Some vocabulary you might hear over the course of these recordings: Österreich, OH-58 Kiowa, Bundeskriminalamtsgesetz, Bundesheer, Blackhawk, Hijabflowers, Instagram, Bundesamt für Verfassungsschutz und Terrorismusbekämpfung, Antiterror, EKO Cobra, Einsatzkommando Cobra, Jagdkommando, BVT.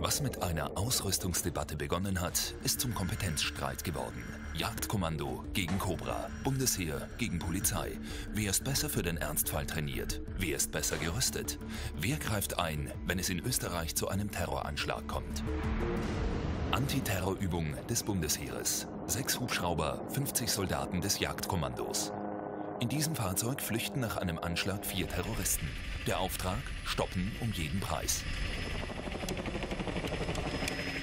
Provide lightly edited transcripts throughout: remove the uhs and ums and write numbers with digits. Was mit einer Ausrüstungsdebatte begonnen hat, ist zum Kompetenzstreit geworden. Jagdkommando gegen Cobra, Bundesheer gegen Polizei. Wer ist besser für den Ernstfall trainiert? Wer ist besser gerüstet? Wer greift ein, wenn es in Österreich zu einem Terroranschlag kommt? Antiterrorübung des Bundesheeres. 6 Hubschrauber, 50 Soldaten des Jagdkommandos. In diesem Fahrzeug flüchten nach einem Anschlag 4 Terroristen. Der Auftrag: stoppen um jeden Preis.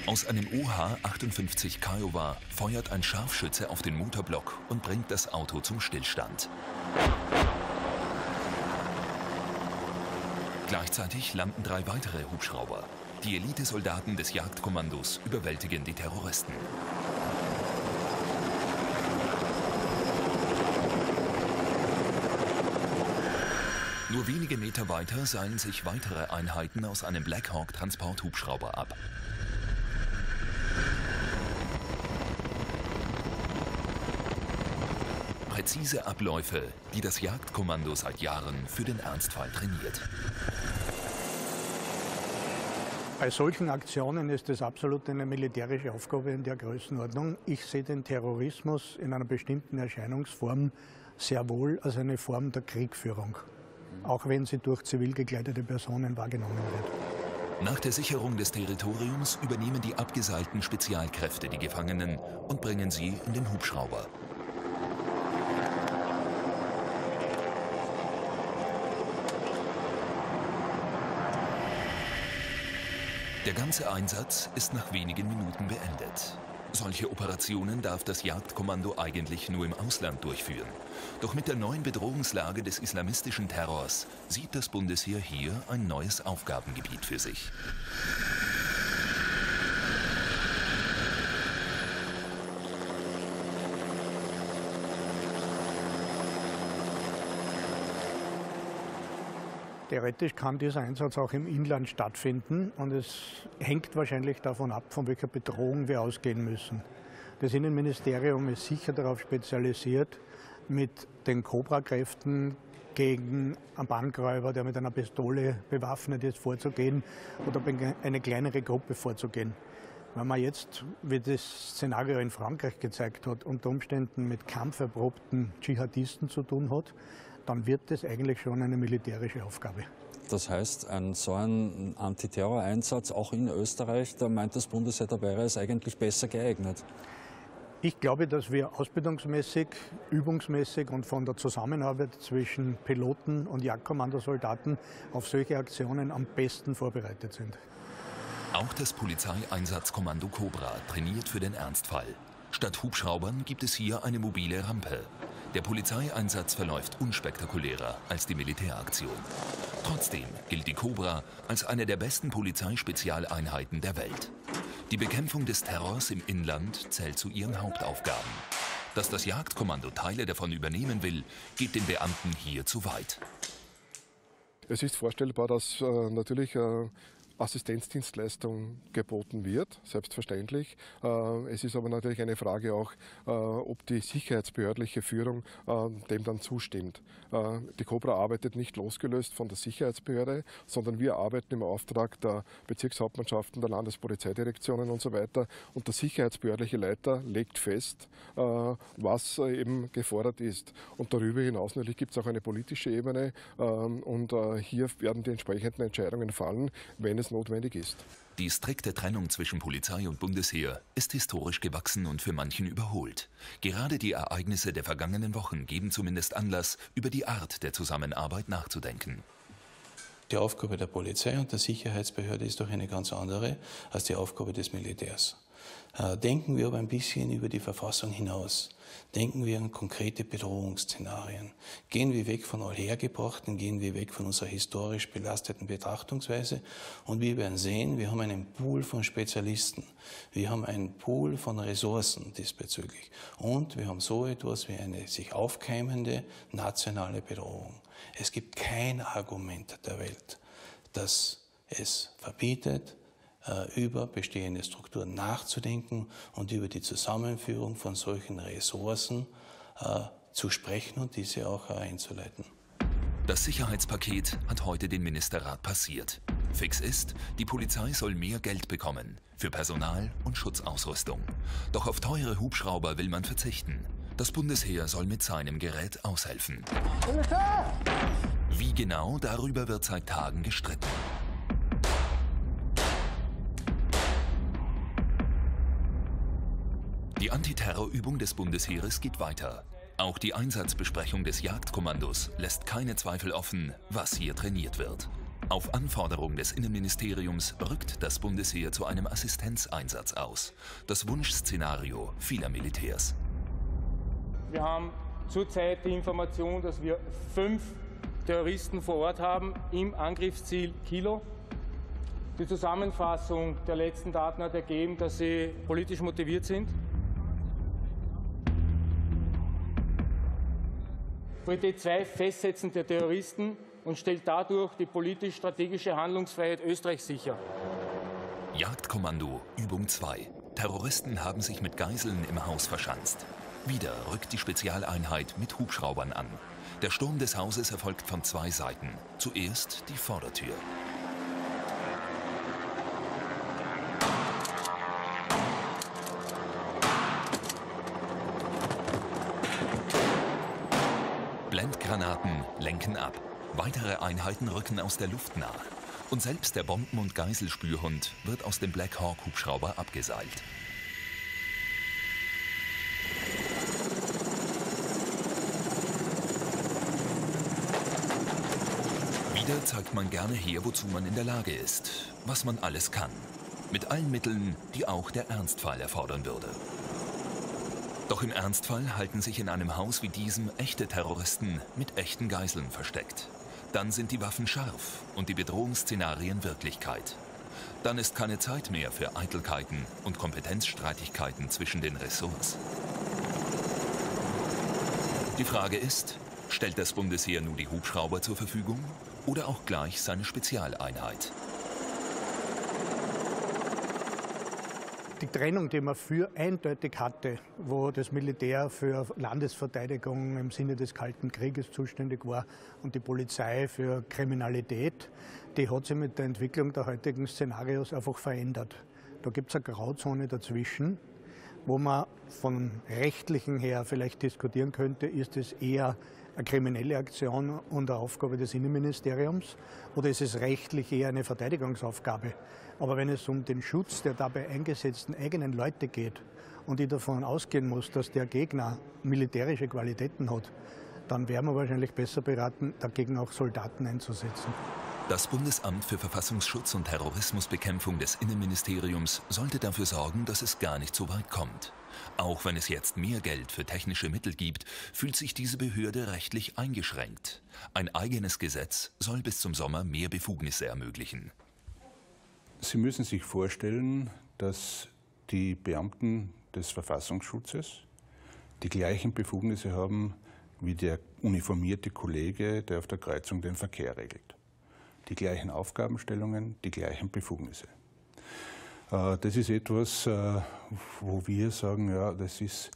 Aus einem OH-58 Kiowa feuert ein Scharfschütze auf den Motorblock und bringt das Auto zum Stillstand. Gleichzeitig landen 3 weitere Hubschrauber. Die Elitesoldaten des Jagdkommandos überwältigen die Terroristen. Nur wenige Meter weiter seilen sich weitere Einheiten aus einem Blackhawk-Transporthubschrauber ab. Präzise Abläufe, die das Jagdkommando seit Jahren für den Ernstfall trainiert. Bei solchen Aktionen ist es absolut eine militärische Aufgabe in der Größenordnung. Ich sehe den Terrorismus in einer bestimmten Erscheinungsform sehr wohl als eine Form der Kriegführung, auch wenn sie durch zivil gekleidete Personen wahrgenommen wird. Nach der Sicherung des Territoriums übernehmen die abgeseilten Spezialkräfte die Gefangenen und bringen sie in den Hubschrauber. Der ganze Einsatz ist nach wenigen Minuten beendet. Solche Operationen darf das Jagdkommando eigentlich nur im Ausland durchführen. Doch mit der neuen Bedrohungslage des islamistischen Terrors sieht das Bundesheer hier ein neues Aufgabengebiet für sich. Theoretisch kann dieser Einsatz auch im Inland stattfinden und es hängt wahrscheinlich davon ab, von welcher Bedrohung wir ausgehen müssen. Das Innenministerium ist sicher darauf spezialisiert, mit den Cobra-Kräften gegen einen Bankräuber, der mit einer Pistole bewaffnet ist, vorzugehen oder eine kleinere Gruppe vorzugehen. Wenn man jetzt, wie das Szenario in Frankreich gezeigt hat, unter Umständen mit kampferprobten Dschihadisten zu tun hat, dann wird das eigentlich schon eine militärische Aufgabe. Das heißt, so ein Antiterror-Einsatz auch in Österreich, da meint das Bundesheer, da wäre es eigentlich besser geeignet. Ich glaube, dass wir ausbildungsmäßig, übungsmäßig und von der Zusammenarbeit zwischen Piloten und Jagdkommandosoldaten auf solche Aktionen am besten vorbereitet sind. Auch das Polizeieinsatzkommando Cobra trainiert für den Ernstfall. Statt Hubschraubern gibt es hier eine mobile Rampe. Der Polizeieinsatz verläuft unspektakulärer als die Militäraktion. Trotzdem gilt die Cobra als eine der besten Polizeispezialeinheiten der Welt. Die Bekämpfung des Terrors im Inland zählt zu ihren Hauptaufgaben. Dass das Jagdkommando Teile davon übernehmen will, geht den Beamten hier zu weit. Es ist vorstellbar, dass natürlich Assistenzdienstleistung geboten wird, selbstverständlich. Es ist aber natürlich eine Frage auch, ob die sicherheitsbehördliche Führung dem dann zustimmt. Die Cobra arbeitet nicht losgelöst von der Sicherheitsbehörde, sondern wir arbeiten im Auftrag der Bezirkshauptmannschaften, der Landespolizeidirektionen und so weiter. Und der sicherheitsbehördliche Leiter legt fest, was eben gefordert ist. Und darüber hinaus natürlich gibt es auch eine politische Ebene und hier werden die entsprechenden Entscheidungen fallen, wenn es notwendig ist. Die strikte Trennung zwischen Polizei und Bundesheer ist historisch gewachsen und für manchen überholt. Gerade die Ereignisse der vergangenen Wochen geben zumindest Anlass, über die Art der Zusammenarbeit nachzudenken. Die Aufgabe der Polizei und der Sicherheitsbehörde ist doch eine ganz andere als die Aufgabe des Militärs. Denken wir aber ein bisschen über die Verfassung hinaus. Denken wir an konkrete Bedrohungsszenarien. Gehen wir weg von Allhergebrachten, gehen wir weg von unserer historisch belasteten Betrachtungsweise. Und wir werden sehen, wir haben einen Pool von Spezialisten. Wir haben einen Pool von Ressourcen diesbezüglich. Und wir haben so etwas wie eine sich aufkeimende nationale Bedrohung. Es gibt kein Argument der Welt, das es verbietet, über bestehende Strukturen nachzudenken und über die Zusammenführung von solchen Ressourcen zu sprechen und diese auch einzuleiten. Das Sicherheitspaket hat heute den Ministerrat passiert. Fix ist, die Polizei soll mehr Geld bekommen für Personal und Schutzausrüstung. Doch auf teure Hubschrauber will man verzichten. Das Bundesheer soll mit seinem Gerät aushelfen. Wie genau, darüber wird seit Tagen gestritten. Die Antiterrorübung des Bundesheeres geht weiter. Auch die Einsatzbesprechung des Jagdkommandos lässt keine Zweifel offen, was hier trainiert wird. Auf Anforderung des Innenministeriums rückt das Bundesheer zu einem Assistenzeinsatz aus. Das Wunschszenario vieler Militärs. Wir haben zurzeit die Information, dass wir 5 Terroristen vor Ort haben im Angriffsziel Kilo. Die Zusammenfassung der letzten Daten hat ergeben, dass sie politisch motiviert sind. Priorität 2, Festsetzen der Terroristen und stellt dadurch die politisch-strategische Handlungsfreiheit Österreichs sicher. Jagdkommando, Übung 2. Terroristen haben sich mit Geiseln im Haus verschanzt. Wieder rückt die Spezialeinheit mit Hubschraubern an. Der Sturm des Hauses erfolgt von 2 Seiten. Zuerst die Vordertür. Granaten lenken ab. Weitere Einheiten rücken aus der Luft nach. Und selbst der Bomben- und Geiselspürhund wird aus dem Blackhawk-Hubschrauber abgeseilt. Wieder zeigt man gerne her, wozu man in der Lage ist, was man alles kann. Mit allen Mitteln, die auch der Ernstfall erfordern würde. Doch im Ernstfall halten sich in einem Haus wie diesem echte Terroristen mit echten Geiseln versteckt. Dann sind die Waffen scharf und die Bedrohungsszenarien Wirklichkeit. Dann ist keine Zeit mehr für Eitelkeiten und Kompetenzstreitigkeiten zwischen den Ressorts. Die Frage ist, stellt das Bundesheer nun die Hubschrauber zur Verfügung oder auch gleich seine Spezialeinheit? Die Trennung, die man für eindeutig hatte, wo das Militär für Landesverteidigung im Sinne des Kalten Krieges zuständig war und die Polizei für Kriminalität, die hat sich mit der Entwicklung der heutigen Szenarios einfach verändert. Da gibt es eine Grauzone dazwischen, wo man von rechtlichen her vielleicht diskutieren könnte, ist es eher eine kriminelle Aktion und eine Aufgabe des Innenministeriums oder ist es rechtlich eher eine Verteidigungsaufgabe? Aber wenn es um den Schutz der dabei eingesetzten eigenen Leute geht und ich davon ausgehen muss, dass der Gegner militärische Qualitäten hat, dann wären wir wahrscheinlich besser beraten, dagegen auch Soldaten einzusetzen. Das Bundesamt für Verfassungsschutz und Terrorismusbekämpfung des Innenministeriums sollte dafür sorgen, dass es gar nicht so weit kommt. Auch wenn es jetzt mehr Geld für technische Mittel gibt, fühlt sich diese Behörde rechtlich eingeschränkt. Ein eigenes Gesetz soll bis zum Sommer mehr Befugnisse ermöglichen. Sie müssen sich vorstellen, dass die Beamten des Verfassungsschutzes die gleichen Befugnisse haben wie der uniformierte Kollege, der auf der Kreuzung den Verkehr regelt. Die gleichen Aufgabenstellungen, die gleichen Befugnisse. Das ist etwas, wo wir sagen, ja, das ist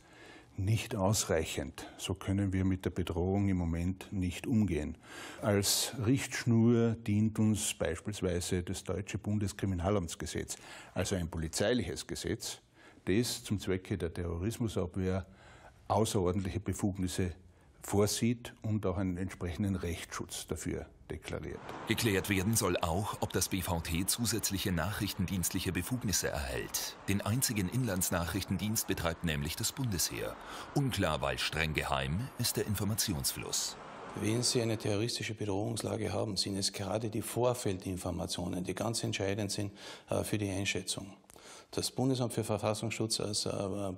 nicht ausreichend. So können wir mit der Bedrohung im Moment nicht umgehen. Als Richtschnur dient uns beispielsweise das deutsche Bundeskriminalamtsgesetz, also ein polizeiliches Gesetz, das zum Zwecke der Terrorismusabwehr außerordentliche Befugnisse vorsieht und auch einen entsprechenden Rechtsschutz dafür deklariert. Geklärt werden soll auch, ob das BVT zusätzliche nachrichtendienstliche Befugnisse erhält. Den einzigen Inlandsnachrichtendienst betreibt nämlich das Bundesheer. Unklar, weil streng geheim ist der Informationsfluss. Wenn Sie eine terroristische Bedrohungslage haben, sind es gerade die Vorfeldinformationen, die ganz entscheidend sind für die Einschätzung. Das Bundesamt für Verfassungsschutz als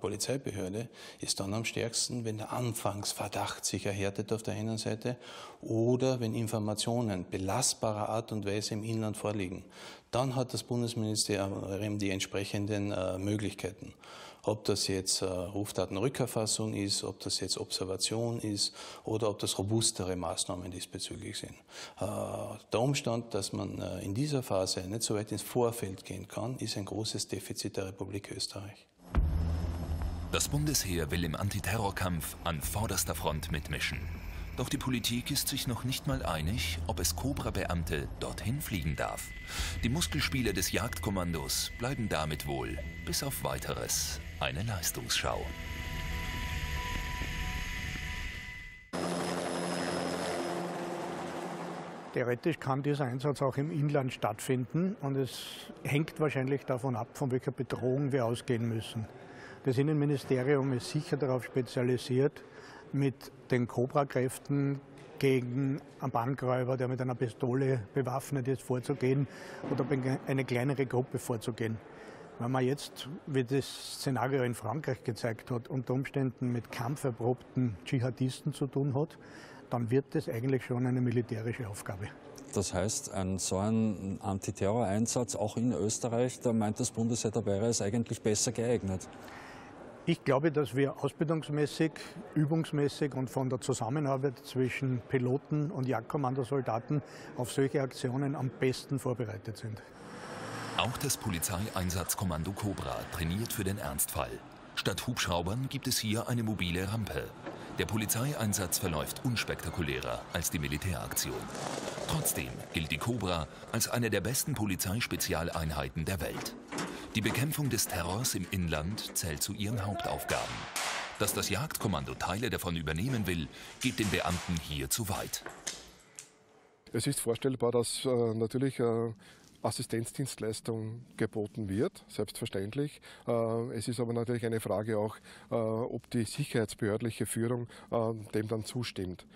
Polizeibehörde ist dann am stärksten, wenn der Anfangsverdacht sich erhärtet auf der einen Seite oder wenn Informationen belastbarer Art und Weise im Inland vorliegen. Dann hat das Bundesministerium die entsprechenden Möglichkeiten. Ob das jetzt Rufdatenrückerfassung ist, ob das jetzt Observation ist oder ob das robustere Maßnahmen diesbezüglich sind. Der Umstand, dass man in dieser Phase nicht so weit ins Vorfeld gehen kann, ist ein großes Defizit der Republik Österreich. Das Bundesheer will im Antiterrorkampf an vorderster Front mitmischen. Doch die Politik ist sich noch nicht mal einig, ob es Cobra-Beamte dorthin fliegen darf. Die Muskelspieler des Jagdkommandos bleiben damit wohl, bis auf Weiteres, eine Leistungsschau. Theoretisch kann dieser Einsatz auch im Inland stattfinden und es hängt wahrscheinlich davon ab, von welcher Bedrohung wir ausgehen müssen. Das Innenministerium ist sicher darauf spezialisiert, mit den Cobra-Kräften gegen einen Bankräuber, der mit einer Pistole bewaffnet ist, vorzugehen oder gegen eine kleinere Gruppe vorzugehen. Wenn man jetzt, wie das Szenario in Frankreich gezeigt hat, unter Umständen mit kampferprobten Dschihadisten zu tun hat, dann wird das eigentlich schon eine militärische Aufgabe. Das heißt, so ein Antiterror-Einsatz auch in Österreich, da meint das Bundesheer, da wäre es eigentlich besser geeignet. Ich glaube, dass wir ausbildungsmäßig, übungsmäßig und von der Zusammenarbeit zwischen Piloten und Jagdkommandosoldaten auf solche Aktionen am besten vorbereitet sind. Auch das Polizeieinsatzkommando Cobra trainiert für den Ernstfall. Statt Hubschraubern gibt es hier eine mobile Rampe. Der Polizeieinsatz verläuft unspektakulärer als die Militäraktion. Trotzdem gilt die Cobra als eine der besten Polizeispezialeinheiten der Welt. Die Bekämpfung des Terrors im Inland zählt zu ihren Hauptaufgaben. Dass das Jagdkommando Teile davon übernehmen will, geht den Beamten hier zu weit. Es ist vorstellbar, dass natürlich Assistenzdienstleistung geboten wird, selbstverständlich. Es ist aber natürlich eine Frage auch, ob die sicherheitsbehördliche Führung dem dann zustimmt.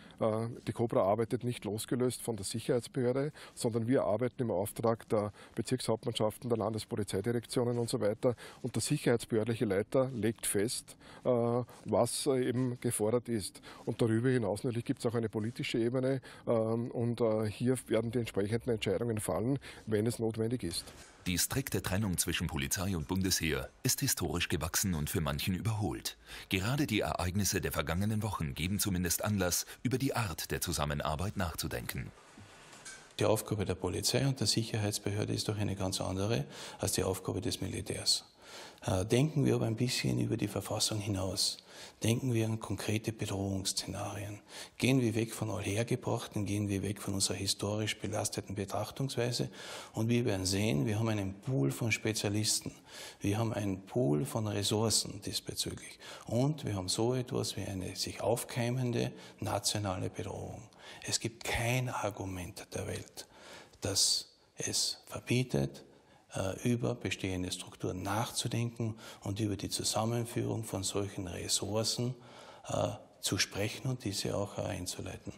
Die Cobra arbeitet nicht losgelöst von der Sicherheitsbehörde, sondern wir arbeiten im Auftrag der Bezirkshauptmannschaften, der Landespolizeidirektionen und so weiter. Und der sicherheitsbehördliche Leiter legt fest, was eben gefordert ist. Und darüber hinaus natürlich gibt es auch eine politische Ebene und hier werden die entsprechenden Entscheidungen fallen, wenn es notwendig ist. Die strikte Trennung zwischen Polizei und Bundesheer ist historisch gewachsen und für manchen überholt. Gerade die Ereignisse der vergangenen Wochen geben zumindest Anlass, über die Art der Zusammenarbeit nachzudenken. Die Aufgabe der Polizei und der Sicherheitsbehörde ist doch eine ganz andere als die Aufgabe des Militärs. Denken wir aber ein bisschen über die Verfassung hinaus. Denken wir an konkrete Bedrohungsszenarien. Gehen wir weg von Allhergebrachten, gehen wir weg von unserer historisch belasteten Betrachtungsweise und wir werden sehen, wir haben einen Pool von Spezialisten, wir haben einen Pool von Ressourcen diesbezüglich und wir haben so etwas wie eine sich aufkeimende nationale Bedrohung. Es gibt kein Argument der Welt, das es verbietet, über bestehende Strukturen nachzudenken und über die Zusammenführung von solchen Ressourcen zu sprechen und diese auch einzuleiten.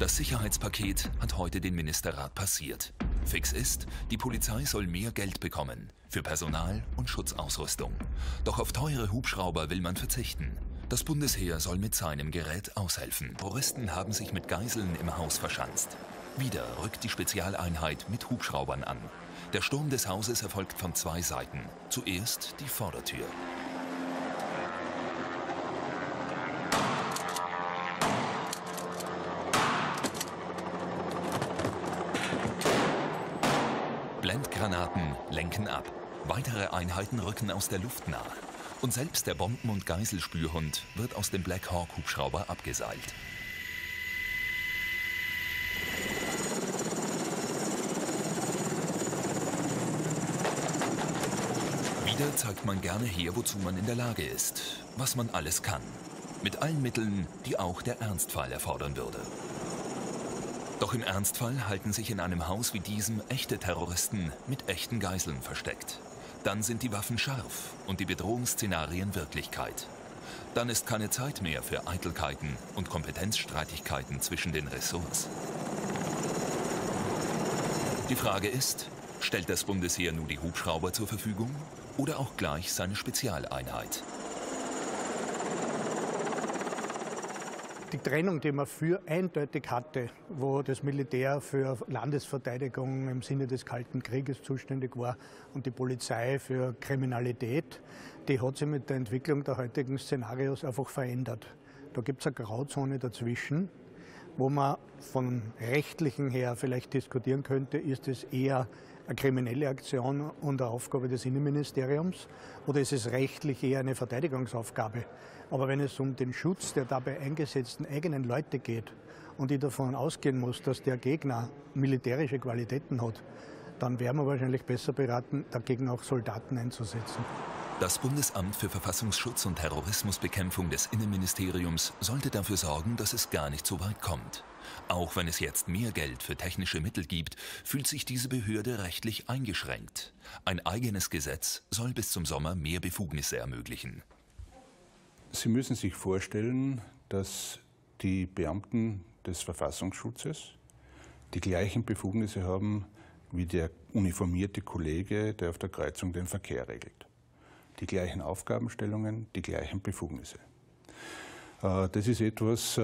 Das Sicherheitspaket hat heute den Ministerrat passiert. Fix ist, die Polizei soll mehr Geld bekommen für Personal und Schutzausrüstung. Doch auf teure Hubschrauber will man verzichten. Das Bundesheer soll mit seinem Gerät aushelfen. Terroristen haben sich mit Geiseln im Haus verschanzt. Wieder rückt die Spezialeinheit mit Hubschraubern an. Der Sturm des Hauses erfolgt von zwei Seiten. Zuerst die Vordertür. Blendgranaten lenken ab. Weitere Einheiten rücken aus der Luft nahe. Und selbst der Bomben- und Geiselspürhund wird aus dem Blackhawk-Hubschrauber abgeseilt. Hier zeigt man gerne her, wozu man in der Lage ist, was man alles kann. Mit allen Mitteln, die auch der Ernstfall erfordern würde. Doch im Ernstfall halten sich in einem Haus wie diesem echte Terroristen mit echten Geiseln versteckt. Dann sind die Waffen scharf und die Bedrohungsszenarien Wirklichkeit. Dann ist keine Zeit mehr für Eitelkeiten und Kompetenzstreitigkeiten zwischen den Ressorts. Die Frage ist, stellt das Bundesheer nun die Hubschrauber zur Verfügung? Oder auch gleich seine Spezialeinheit. Die Trennung, die man für eindeutig hatte, wo das Militär für Landesverteidigung im Sinne des Kalten Krieges zuständig war und die Polizei für Kriminalität, die hat sich mit der Entwicklung der heutigen Szenarios einfach verändert. Da gibt es eine Grauzone dazwischen, wo man vom Rechtlichen her vielleicht diskutieren könnte, ist es eher eine kriminelle Aktion und eine Aufgabe des Innenministeriums oder ist es rechtlich eher eine Verteidigungsaufgabe? Aber wenn es um den Schutz der dabei eingesetzten eigenen Leute geht und ich davon ausgehen muss, dass der Gegner militärische Qualitäten hat, dann wären wir wahrscheinlich besser beraten, dagegen auch Soldaten einzusetzen. Das Bundesamt für Verfassungsschutz und Terrorismusbekämpfung des Innenministeriums sollte dafür sorgen, dass es gar nicht so weit kommt. Auch wenn es jetzt mehr Geld für technische Mittel gibt, fühlt sich diese Behörde rechtlich eingeschränkt. Ein eigenes Gesetz soll bis zum Sommer mehr Befugnisse ermöglichen. Sie müssen sich vorstellen, dass die Beamten des Verfassungsschutzes die gleichen Befugnisse haben wie der uniformierte Kollege, der auf der Kreuzung den Verkehr regelt. Die gleichen Aufgabenstellungen, die gleichen Befugnisse. Das ist etwas,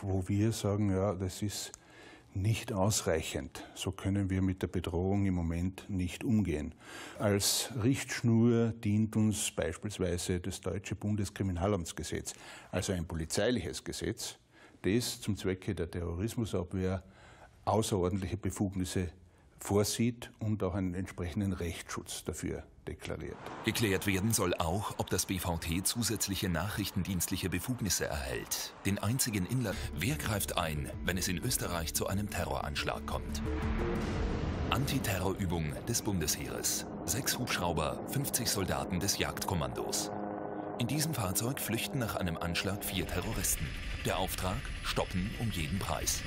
wo wir sagen, ja, das ist nicht ausreichend. So können wir mit der Bedrohung im Moment nicht umgehen. Als Richtschnur dient uns beispielsweise das deutsche Bundeskriminalamtsgesetz, also ein polizeiliches Gesetz, das zum Zwecke der Terrorismusabwehr außerordentliche Befugnisse vorsieht und auch einen entsprechenden Rechtsschutz dafür deklariert. Geklärt werden soll auch, ob das BVT zusätzliche nachrichtendienstliche Befugnisse erhält. Den einzigen Inland. Wer greift ein, wenn es in Österreich zu einem Terroranschlag kommt? Antiterrorübung des Bundesheeres. 6 Hubschrauber, 50 Soldaten des Jagdkommandos. In diesem Fahrzeug flüchten nach einem Anschlag 4 Terroristen. Der Auftrag: stoppen um jeden Preis.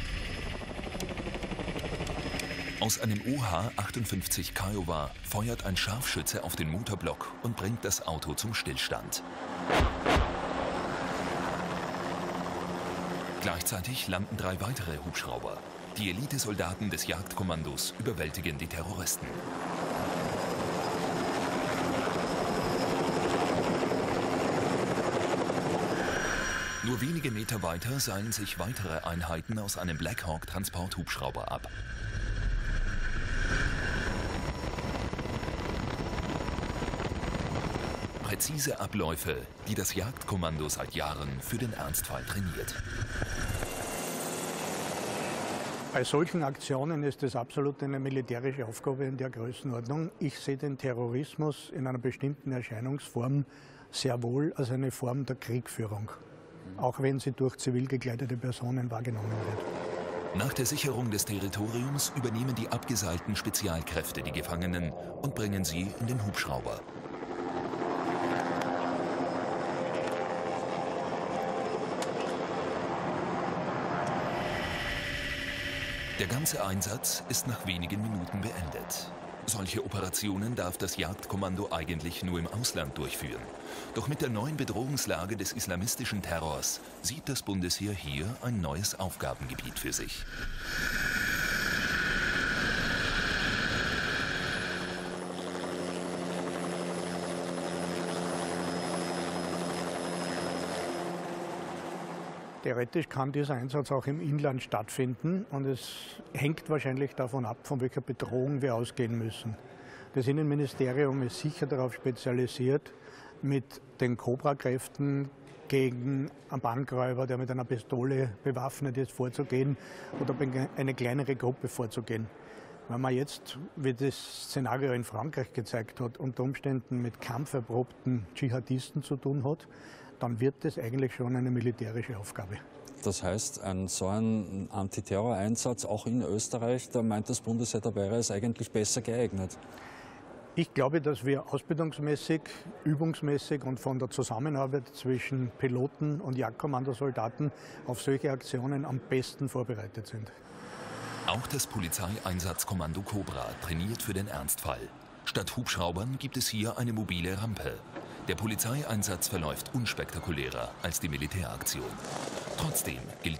Aus einem OH-58 Kiowa feuert ein Scharfschütze auf den Motorblock und bringt das Auto zum Stillstand. Gleichzeitig landen 3 weitere Hubschrauber. Die Elitesoldaten des Jagdkommandos überwältigen die Terroristen. Nur wenige Meter weiter seilen sich weitere Einheiten aus einem Blackhawk-Transporthubschrauber ab. Präzise Abläufe, die das Jagdkommando seit Jahren für den Ernstfall trainiert. Bei solchen Aktionen ist es absolut eine militärische Aufgabe in der Größenordnung. Ich sehe den Terrorismus in einer bestimmten Erscheinungsform sehr wohl als eine Form der Kriegführung, auch wenn sie durch zivil gekleidete Personen wahrgenommen wird. Nach der Sicherung des Territoriums übernehmen die abgeseilten Spezialkräfte die Gefangenen und bringen sie in den Hubschrauber. Der ganze Einsatz ist nach wenigen Minuten beendet. Solche Operationen darf das Jagdkommando eigentlich nur im Ausland durchführen. Doch mit der neuen Bedrohungslage des islamistischen Terrors sieht das Bundesheer hier ein neues Aufgabengebiet für sich. Theoretisch kann dieser Einsatz auch im Inland stattfinden und es hängt wahrscheinlich davon ab, von welcher Bedrohung wir ausgehen müssen. Das Innenministerium ist sicher darauf spezialisiert, mit den Cobra-Kräften gegen einen Bankräuber, der mit einer Pistole bewaffnet ist, vorzugehen oder eine kleinere Gruppe vorzugehen. Wenn man jetzt, wie das Szenario in Frankreich gezeigt hat, unter Umständen mit kampferprobten Dschihadisten zu tun hat, dann wird das eigentlich schon eine militärische Aufgabe. Das heißt, so ein Antiterror-Einsatz auch in Österreich, da meint das Bundesheer, da wäre es eigentlich besser geeignet. Ich glaube, dass wir ausbildungsmäßig, übungsmäßig und von der Zusammenarbeit zwischen Piloten und Jagdkommandosoldaten auf solche Aktionen am besten vorbereitet sind. Auch das Polizeieinsatzkommando Cobra trainiert für den Ernstfall. Statt Hubschraubern gibt es hier eine mobile Rampe. Der Polizeieinsatz verläuft unspektakulärer als die Militäraktion. Trotzdem gilt die